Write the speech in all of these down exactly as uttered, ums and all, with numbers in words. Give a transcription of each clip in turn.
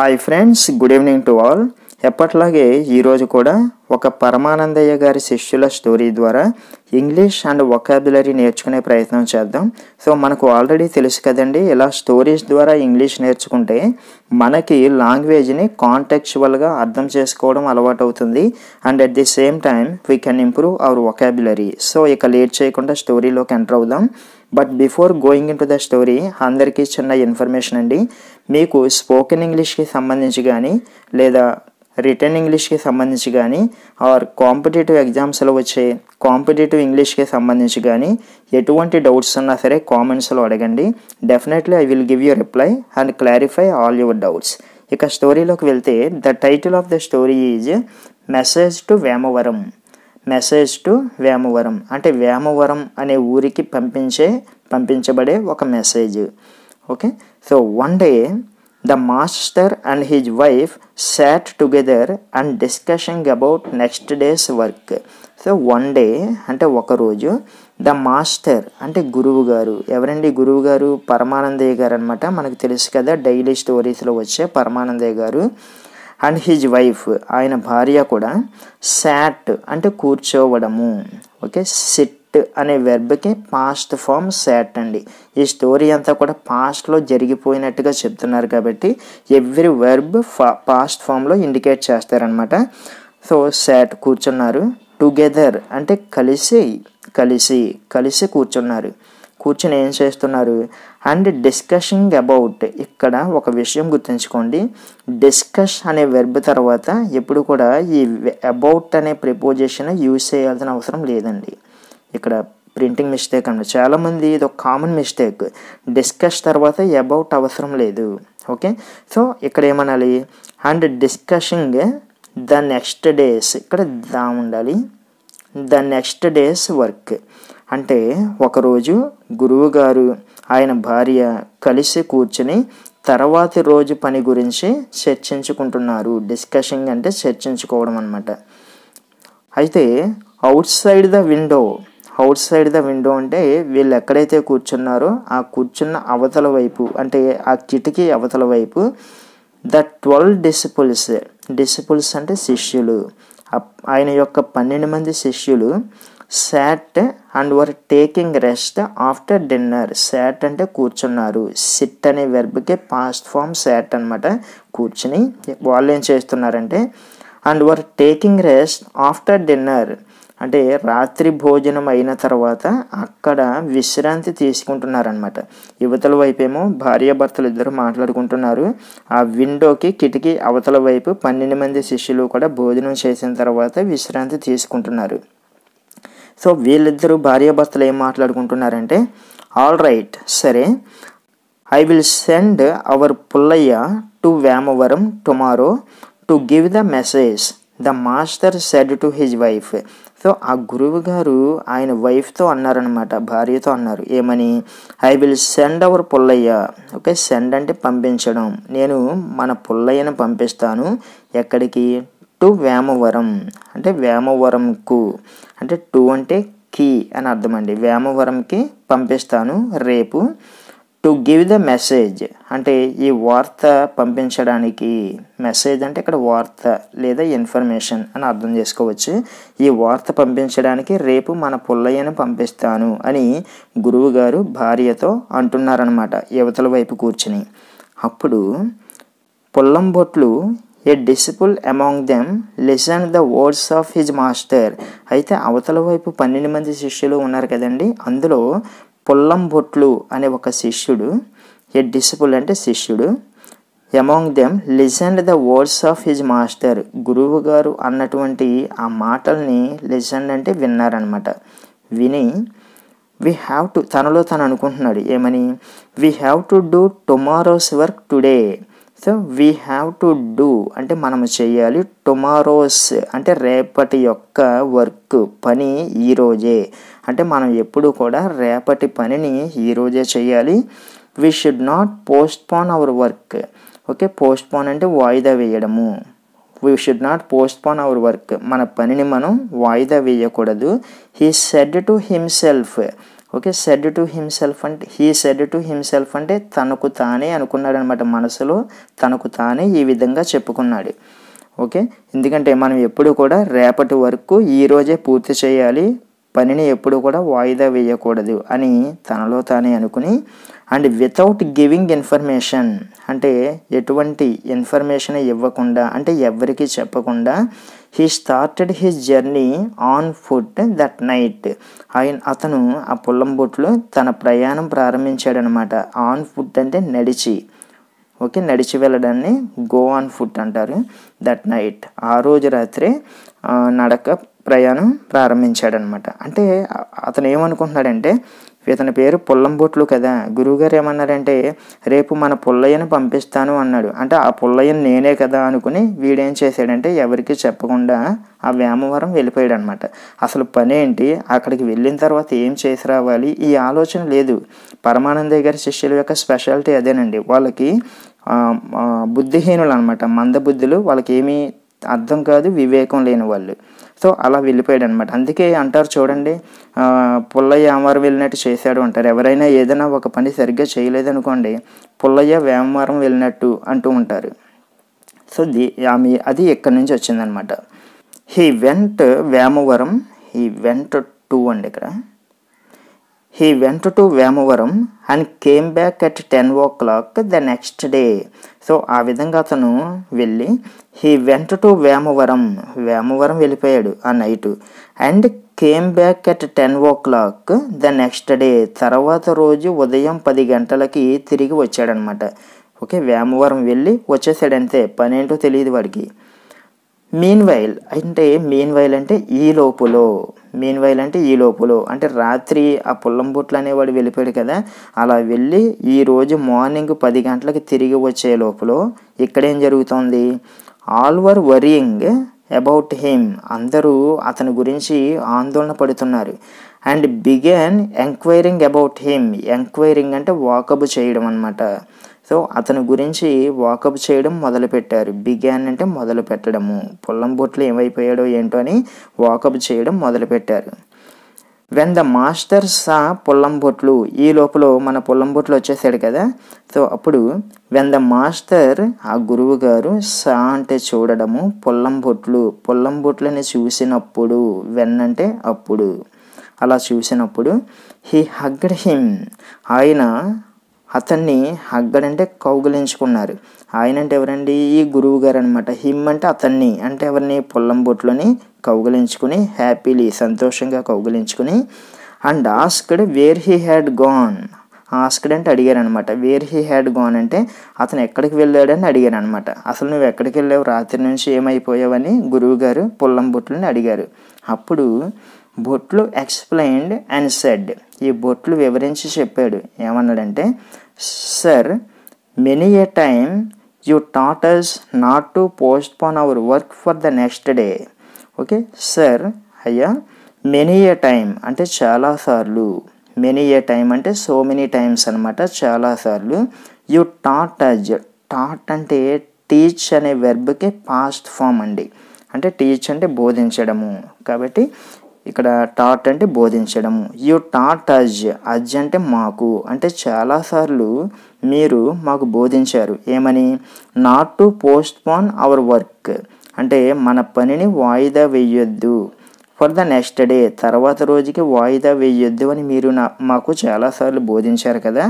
Hi friends, good evening to all. ఎప్పట్లాగే ఈరోజు కూడా ఒక పరమానందయ్య గారి శిష్యుల స్టోరీ ద్వారా ఇంగ్లీష్ అండ్ వొకాబులరీ నేర్చుకునే ప్రయత్నం చేద్దాం. సో మనకు ఆల్రెడీ తెలుసు కదండి, ఇలా స్టోరీస్ ద్వారా ఇంగ్లీష్ నేర్చుకుంటే మనకి లాంగ్వేజ్ని కాంటెక్చువల్గా అర్థం చేసుకోవడం అలవాటు అవుతుంది. And at the same time we can improve our vocabulary. So ఇక లేట్ చేయకుండా స్టోరీలోకి ఎంటర్ అవుదాం. But before going into the story, అందరికీ చిన్న ఇన్ఫర్మేషన్ అండి. మీకు స్పోకెన్ ఇంగ్లీష్కి సంబంధించి కానీ, లేదా రిటర్న్ ఇంగ్లీష్కి సంబంధించి కానీ, ఆర్ కాంపిటేటివ్ ఎగ్జామ్స్లో వచ్చే కాంపిటేటివ్ ఇంగ్లీష్కి సంబంధించి కానీ ఎటువంటి డౌట్స్ ఉన్నా సరే కామెంట్స్లో అడగండి. Definitely I will give you reply and clarify all your doubts. ఇక స్టోరీలోకి వెళ్తే, the title of the story is message to Vemavaram. Message to Vemavaram అంటే వేమవరం అనే ఊరికి పంపించే పంపించబడే ఒక message. Okay, so one day the master and his wife sat together and discussing about next days work. So one day అంటే ఒకరోజు, the master అంటే గురువు గారు. ఎవరండి గురువు గారు? పరమానందయ్య గారు అనమాట. మనకు తెలుసు కదా, డైలీ స్టోరీస్లో వచ్చే పరమానందయ్య గారు. అండ్ హిజ్ వైఫ్ ఆయన భార్య కూడా, sat అంటే కూర్చోవడము. ఓకే, సిట్ అనే వెర్బ్కి పాస్ట్ ఫామ్ sat అండి. ఈ స్టోరీ అంతా కూడా పాస్ట్లో జరిగిపోయినట్టుగా చెప్తున్నారు కాబట్టి ఎవ్రీ వెర్బ్ ఫా పాస్ట్ ఫామ్లో ఇండికేట్ చేస్తారనమాట. సో sat కూర్చున్నారు. టుగెదర్ అంటే కలిసి కలిసి కలిసి కూర్చున్నారు. కూర్చొని ఏం చేస్తున్నారు? అండ్ డిస్కషింగ్ అబౌట్, ఇక్కడ ఒక విషయం గుర్తుంచుకోండి, డిస్కష్ అనే వెర్బ్ తర్వాత ఎప్పుడు కూడా ఈ అబౌట్ అనే ప్రిపోజిషన్ యూజ్ చేయాల్సిన అవసరం లేదండి. ఇక్కడ ప్రింటింగ్ మిస్టేక్ అండి. చాలామంది ఇది ఒక కామన్ మిస్టేక్, డిస్కష్ తర్వాత అబౌట్ అవసరం లేదు. ఓకే, సో ఇక్కడ ఏమనాలి? And discussing the next days, ఇక్కడ దా ఉండాలి. ద నెక్స్ట్ డేస్ వర్క్ అంటే ఒకరోజు గురువుగారు ఆయన భార్య కలిసి కూర్చుని తర్వాతి రోజు పని గురించి చర్చించుకుంటున్నారు. డిస్కషింగ్ అంటే చర్చించుకోవడం అనమాట. అయితే outside the window, outside the window అంటే వీళ్ళు ఎక్కడైతే కూర్చున్నారో ఆ కూర్చున్న అవతల వైపు, అంటే ఆ కిటికీ అవతల వైపు, ద ట్వెల్వ్ డిసిపుల్స్, డిసిపుల్స్ అంటే శిష్యులు, ఆయన యొక్క పన్నెండు మంది శిష్యులు sat and were taking rest after dinner. sat అంటే కూర్చున్నారు. sit అనే వెర్బ్కి పాస్ట్ ఫామ్ sat అనమాట. కూర్చుని వాళ్ళు ఏం చేస్తున్నారంటే, and were taking rest after dinner అంటే రాత్రి భోజనం అయిన తర్వాత అక్కడ విశ్రాంతి తీసుకుంటున్నారనమాట. యువతల వైపేమో భార్యాభర్తలు ఇద్దరు మాట్లాడుకుంటున్నారు. ఆ విండోకి కిటికీ అవతల వైపు పన్నెండు మంది శిష్యులు కూడా భోజనం చేసిన తర్వాత విశ్రాంతి తీసుకుంటున్నారు. సో వీళ్ళిద్దరూ భార్యాభర్తలు ఏం మాట్లాడుకుంటున్నారంటే, ఆల్ రైట్ సరే, I will send our Pullaiah to Vemavaram tomorrow to give the message the master said to his wife. So ఆ గురువు గారు ఆయన వైఫ్తో అన్నారనమాట, భార్యతో అన్నారు. ఏమని? I will send our Pullaiah. Okay, send అంటే పంపించడం. నేను మన పుల్లయ్యను పంపిస్తాను. ఎక్కడికి? టు వేమవరం అంటే వేమవరంకు, అంటే టు అంటే కీ అని అర్థం అండి. వేమవరంకి పంపిస్తాను రేపు. టు గివ్ ద మెసేజ్ అంటే ఈ వార్త పంపించడానికి. మెసేజ్ అంటే ఇక్కడ వార్త లేదా ఇన్ఫర్మేషన్ అని అర్థం చేసుకోవచ్చు. ఈ వార్త పంపించడానికి రేపు మన పుల్లయ్యను పంపిస్తాను అని గురువుగారు భార్యతో అంటున్నారనమాట, యువతల వైపు కూర్చుని. అప్పుడు పొల్లంబొట్లు a disciple among them listen the words of his master. అయితే అవతల వైపు పన్నెండు మంది శిష్యులు ఉన్నారు కదండి, అందులో పొల్లంబొట్లు అనే ఒక శిష్యుడు, ఏ డిసిపుల్ అంటే శిష్యుడు, among them listen the words of his master, గురువు గారు అన్నటువంటి ఆ మాటల్ని లిసన్ అంటే విన్నారనమాట. విని we have to, తనలో తను అనుకుంటున్నాడు. ఏమని? we have to do tomorrow's work today. So we have to do అంటే మనము చేయాలి, టుమారోస్ అంటే రేపటి యొక్క వర్క్, పని ఈరోజే. అంటే మనం ఎప్పుడు కూడా రేపటి పనిని ఈరోజే చేయాలి. We should not post our work. Okay, post అంటే వాయిదా వేయడము. We should not post our work, మన పనిని మనం వాయిదా వేయకూడదు. He said to himself okay said to himself అంటే హీ సెడ్ టు హిమ్సెల్ఫ్ అంటే తనకు తానే అనుకున్నాడనమాట. మనసులో తనకు తానే ఈ విధంగా చెప్పుకున్నాడు. ఓకే, ఎందుకంటే మనం ఎప్పుడు కూడా రేపటి వరకు ఈరోజే పూర్తి చేయాలి, పనిని ఎప్పుడు కూడా వాయిదా వేయకూడదు అని తనలో తానే అనుకుని, అండ్ వితౌట్ గివింగ్ ఇన్ఫర్మేషన్ అంటే ఎటువంటి ఇన్ఫర్మేషన్ ఇవ్వకుండా అంటే ఎవరికి చెప్పకుండా, he started his journey on foot that night. ఆయన అతను ఆ పొల్లంబొట్లో తన ప్రయాణం ప్రారంభించాడనమాట. ఆన్ ఫుట్ అంటే నడిచి, ఓకే నడిచి వెళ్ళడాన్ని గో ఆన్ ఫుట్ అంటారు. దట్ నైట్ ఆ రోజు రాత్రి నడక ప్రయాణం ప్రారంభించాడనమాట. అంటే అతను ఏమనుకుంటున్నాడంటే, ఇతని పేరు పొల్లంబొట్లు కదా, గురువుగారు ఏమన్నారంటే రేపు మన పుల్లయ్యను పంపిస్తాను అన్నాడు. అంటే ఆ పుల్లయ్యను నేనే కదా అనుకుని వీడేం చేశాడంటే ఎవరికి చెప్పకుండా ఆ వ్యామవరం వెళ్ళిపోయాడు అనమాట. అసలు పని ఏంటి, అక్కడికి వెళ్ళిన తర్వాత ఏం చేసి రావాలి, ఈ ఆలోచన లేదు. పరమానందయ్య గారి శిష్యుల యొక్క స్పెషాలిటీ అదేనండి, వాళ్ళకి బుద్ధిహీనులు అనమాట, మందబుద్ధులు, వాళ్ళకి ఏమీ అర్థం కాదు, వివేకం లేని వాళ్ళు. సో అలా వెళ్ళిపోయాడు అనమాట. అందుకే అంటారు చూడండి, పుల్లయ్య వ్యామవరం వెళ్ళినట్టు చేశాడు అంటారు. ఎవరైనా ఏదైనా ఒక పని సరిగ్గా చేయలేదనుకోండి, పుల్లయ్య వ్యామవరం వెళ్ళినట్టు అంటూ ఉంటారు. సో ది ఆమె అది ఎక్కడి నుంచి వచ్చిందనమాట. He went Vyamavaram, he went to అండి ఇక్కడ he went to Vyamavaram and came back at ten o'clock the next day. So ఆ విధంగా అతను వెళ్ళి, he went to Vyamavaram Vyamavaram వెళ్ళిపోయాడు ఆ night, and came back at ten o'clock the next day తర్వాత రోజు ఉదయం పది గంటలకి తిరిగి వచ్చాడనమాట. ఓకే వ్యామవరం వెళ్ళి వచ్చేసాడంతే, పనేంటో తెలియదు వాడికి. మీన్ వైల్ అంటే మీన్ వైల్ అంటే ఈ లోపులో మీన్ వైల్ అంటే ఈ లోపులో అంటే రాత్రి ఆ పొల్లంబొట్లు అనేవాడు వెళ్ళిపోయాడు కదా, అలా వెళ్ళి ఈరోజు మార్నింగ్ పది గంటలకు తిరిగి వచ్చే లోపల ఇక్కడేం జరుగుతుంది, all were worrying about him అందరూ అతని గురించి ఆందోళన పడుతున్నారు. And began enquiring about him enquiring అంటే వాకబ్ చేయడం అనమాట. సో అతని గురించి వాకప్ చేయడం మొదలుపెట్టారు. బిగాన్ అంటే మొదలు పెట్టడము, పొల్లంబొట్లు ఏమైపోయాడో ఏంటో అని వాకప్ చేయడం మొదలుపెట్టారు. వెన్ ద మాస్టర్ సా పొల్లంబొట్లు ఈ లోపల మన పొల్లంబొట్లు వచ్చేసాడు కదా. సో అప్పుడు వెన్ ద మాస్టర్ ఆ గురువు గారు సా అంటే చూడడము, పొల్లంబొట్లు పొల్లంబొట్లని చూసినప్పుడు, వెన్ అంటే అప్పుడు, అలా చూసినప్పుడు హీ హగ్డ్ హిమ్ ఆయన అతన్ని హగ్గడంటే కౌగిలించుకున్నారు. ఆయన అంటే ఎవరండి, ఈ గురువు గారు అనమాట. హిమ్ అంటే అతన్ని అంటే ఎవరిని, పొల్లంబొట్లని కౌగిలించుకుని హ్యాపీలీ సంతోషంగా కౌగిలించుకుని, and asked where he had gone asked అంటే అడిగారు అనమాట. వేర్ హీ హ్యాడ్ గాన్ అంటే అతను ఎక్కడికి వెళ్ళాడని అడిగారు అనమాట. అసలు నువ్వు ఎక్కడికి వెళ్ళావు, రాత్రి నుంచి ఏమైపోయావని గురువు గారు పొల్లంబొట్లని అడిగారు. అప్పుడు బొట్లు ఎక్స్ప్లెయిన్డ్ అండ్ సెడ్ ఈ బొట్లు వివరించి చెప్పాడు. ఏమన్నాడంటే, sir many a time you taught us not to post our work for the next day. Okay sir అయ్యా మెనీ ఏ టైమ్ అంటే చాలాసార్లు, మెనీ ఏ టైమ్ అంటే సో మెనీ టైమ్స్ అనమాట, చాలాసార్లు యూ టాట్ అజ్ టాట్ అంటే teach అనే వెర్బ్కి past form అండి. అంటే టీచ్ అంటే బోధించడము కాబట్టి ఇక్కడ టాట్ అంటే బోధించడము. యు టాట్ అజ్ అజ్ అంటే మాకు అంటే చాలాసార్లు మీరు మాకు బోధించారు. ఏమని, not to post our work అంటే మన పనిని వాయిదా వేయొద్దు, ఫర్ ద నెక్స్ట్ డే తర్వాత రోజుకి వాయిదా వేయొద్దు అని మీరు నా మాకు చాలాసార్లు బోధించారు కదా.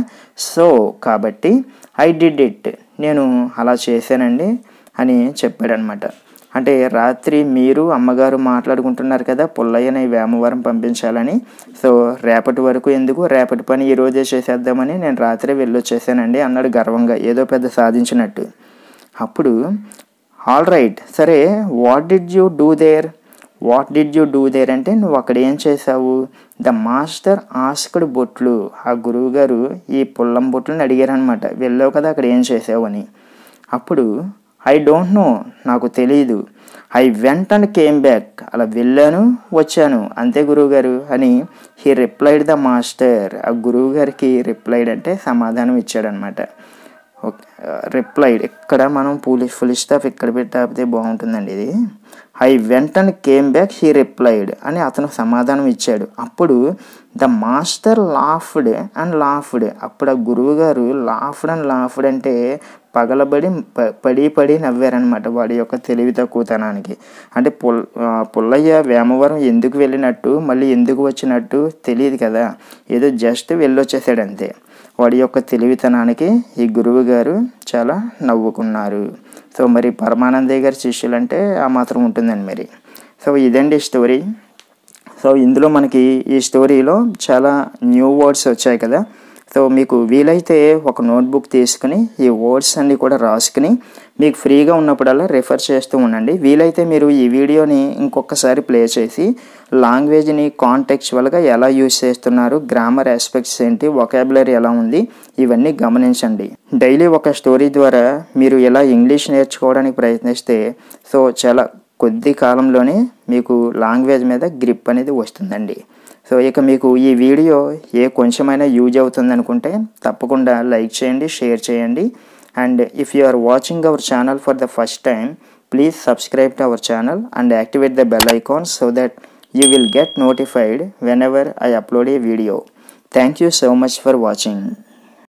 సో కాబట్టి ఐ డిడ్ ఇట్ నేను అలా చేశానండి అని చెప్పాడనమాట. అంటే రాత్రి మీరు అమ్మగారు మాట్లాడుకుంటున్నారు కదా పుల్లయ్యని వ్యామవరం పంపించాలని, సో రేపటి వరకు ఎందుకు రేపటి పని ఈరోజే చేసేద్దామని నేను రాత్రి వెళ్ళొచ్చేసానండి అన్నాడు గర్వంగా, ఏదో పెద్ద సాధించినట్టు. అప్పుడు ఆల్ రైట్ సరే what did you do there what did you do there అంటే నువ్వు అక్కడ ఏం చేసావు. ద మాస్టర్ ఆస్క్డ్ బొట్లు ఆ గురువుగారు ఈ పుల్లం బొట్లని అడిగారనమాట, వెళ్ళావు కదా అక్కడ ఏం చేసావు అని. అప్పుడు ఐ డోంట్ నో నాకు తెలియదు, I went and came back అలా వెళ్ళాను వచ్చాను అంతే గురువుగారు అని హీ రిప్లైడ్ ద మాస్టర్ ఆ గురువుగారికి రిప్లైడ్ అంటే సమాధానం ఇచ్చాడనమాట. replied, ikkada manam foolish foolish stuff ikkada pettapothe baaguntundandi idi. I went and came back, he replied ani athanu samadhanam ichadu. Appudu the master laughed and laughed. Appudu guruvu garu laughed and laughed ante pagalabadi padi padi navvaranamata vaadi yokka telivi takkutananiki ante Pollayya Vamavaram enduku vellinattu malli enduku vachinattu teliyadu kada, edo just vellochesadu ante. వాడి యొక్క తెలివితనానికి ఈ గురువు గారు చాలా నవ్వుకున్నారు. So మరి పరమానందయ్య గారి శిష్యులంటే ఆ మాత్రం ఉంటుందండి మరి. సో ఇదండి స్టోరీ. సో ఇందులో మనకి ఈ స్టోరీలో చాలా న్యూ వర్డ్స్ వచ్చాయి కదా. సో మీకు వీలైతే ఒక నోట్బుక్ తీసుకుని ఈ వర్డ్స్ అన్ని కూడా రాసుకుని మీకు ఫ్రీగా ఉన్నప్పుడల్లా రిఫర్ చేస్తూ ఉండండి. వీలైతే మీరు ఈ వీడియోని ఇంకొకసారి ప్లే చేసి లాంగ్వేజ్ని కాంటెక్చువల్గా ఎలా యూజ్ చేస్తున్నారు, గ్రామర్ ఆస్పెక్ట్స్ ఏంటి, వొకాబులరీ ఎలా ఉంది, ఇవన్నీ గమనించండి. డైలీ ఒక స్టోరీ ద్వారా మీరు ఎలా ఇంగ్లీష్ నేర్చుకోవడానికి ప్రయత్నిస్తే సో చాలా కొద్ది కాలంలోనే మీకు లాంగ్వేజ్ మీద గ్రిప్ అనేది వస్తుందండి. సో ఇక మీకు ఈ వీడియో ఏ కొంచెమైనా యూజ్ అవుతుంది అనుకుంటే తప్పకుండా లైక్ చేయండి, షేర్ చేయండి. And if you are watching our channel for the first time, please subscribe to our channel and activate the bell icon so that you will get notified whenever I upload a video. Thank you so much for watching.